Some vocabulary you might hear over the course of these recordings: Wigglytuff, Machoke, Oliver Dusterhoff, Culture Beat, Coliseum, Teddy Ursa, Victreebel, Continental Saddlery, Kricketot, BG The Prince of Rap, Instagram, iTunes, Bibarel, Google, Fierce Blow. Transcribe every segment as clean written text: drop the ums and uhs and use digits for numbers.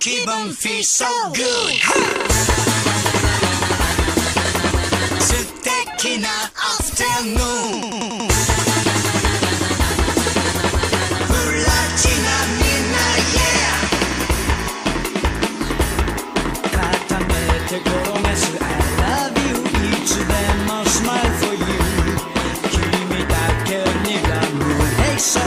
keep them feel so good. Suteki na afternoon. Furachi na mina, yeah. Katamete koromesu, I love you. Each of them I'll smile for you. Kimi da ke ni ga murei so.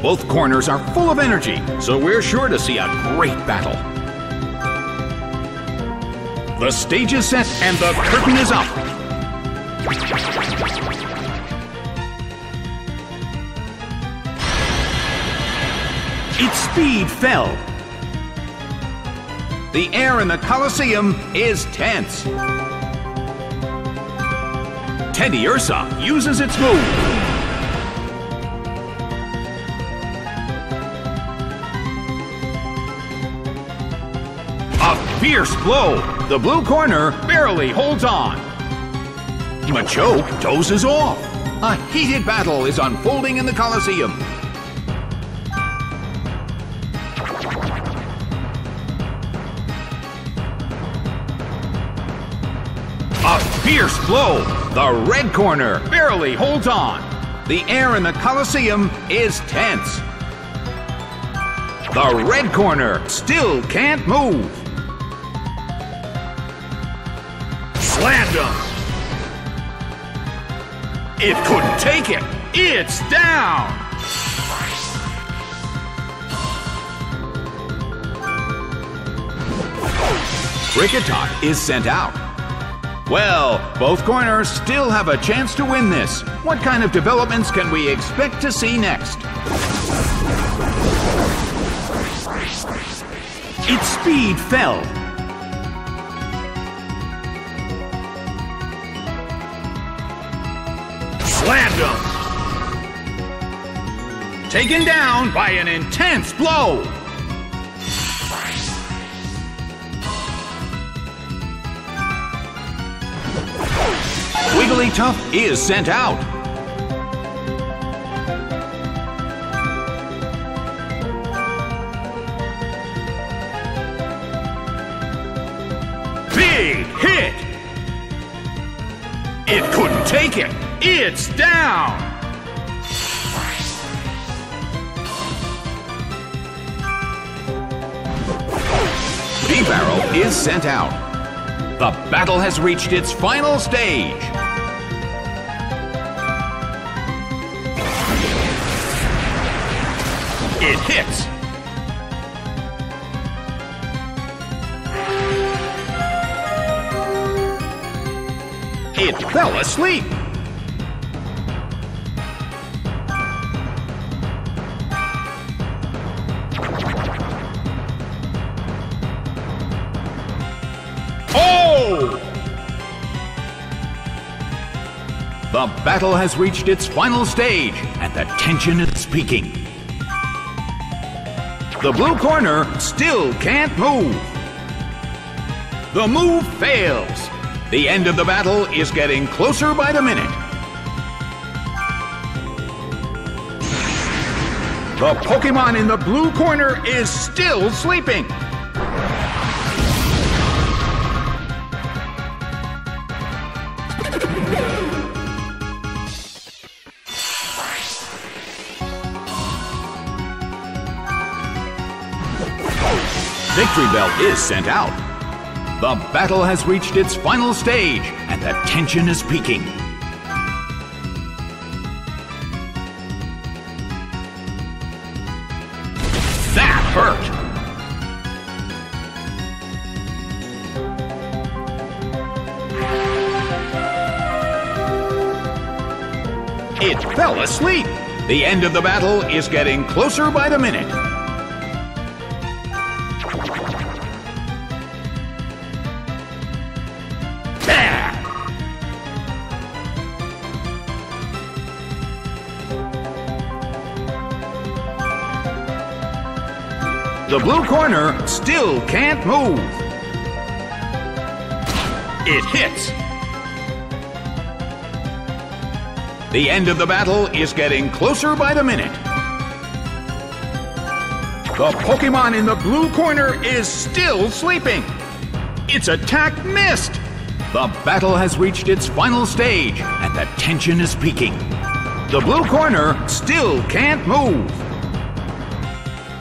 Both corners are full of energy, so we're sure to see a great battle. The stage is set and the curtain is up. Its speed fell. The air in the Coliseum is tense. Teddy Ursa uses its move. Fierce blow! The blue corner barely holds on. Machoke dozes off. A heated battle is unfolding in the Coliseum. A fierce blow! The red corner barely holds on. The air in the Coliseum is tense. The red corner still can't move. Slammed him! It couldn't take it! It's down! Kricketot is sent out. Well, both corners still have a chance to win this. What kind of developments can we expect to see next? Its speed fell. slam dunk. Taken down by an intense blow. Wigglytuff is sent out. Big hit! It couldn't take it. It's down. Bibarel is sent out. The battle has reached its final stage. It hits. It fell asleep. Oh! The battle has reached its final stage, and the tension is peaking. The blue corner still can't move. The move fails. The end of the battle is getting closer by the minute. The Pokemon in the blue corner is still sleeping. Victreebel is sent out. The battle has reached its final stage, and the tension is peaking. That hurt! It fell asleep. The end of the battle is getting closer by the minute. The blue corner still can't move. It hits. The end of the battle is getting closer by the minute. The Pokemon in the blue corner is still sleeping. Its attack missed. The battle has reached its final stage, and the tension is peaking. The blue corner still can't move.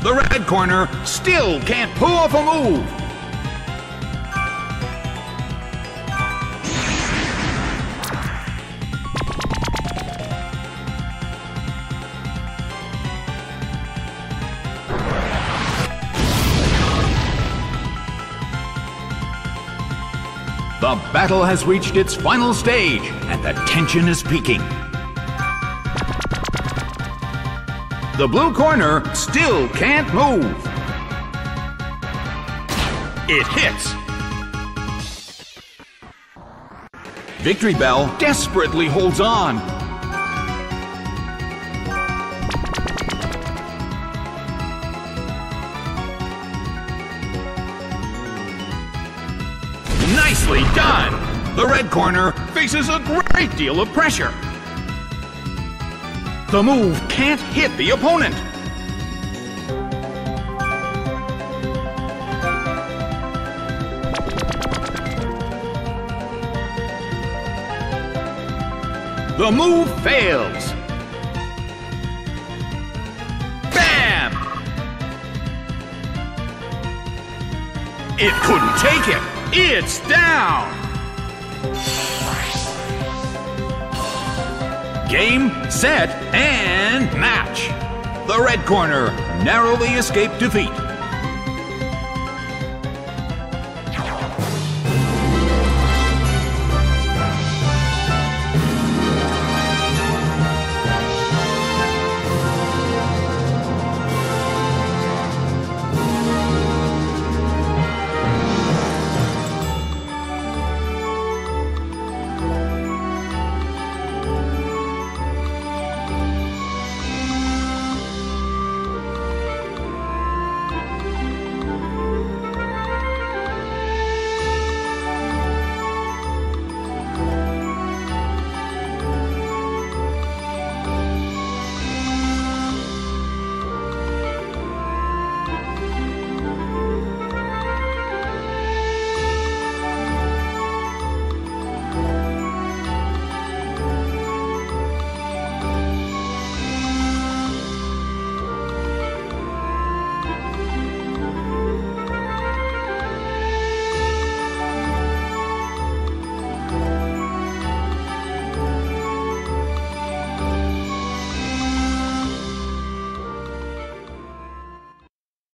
The red corner still can't pull off a move. The battle has reached its final stage, and the tension is peaking. The blue corner still can't move. It hits. Victreebel desperately holds on. Nicely done! The red corner faces a great deal of pressure. The move can't hit the opponent. The move fails. Bam! It couldn't take it. It's down. Game, set, and match. The red corner narrowly escaped defeat.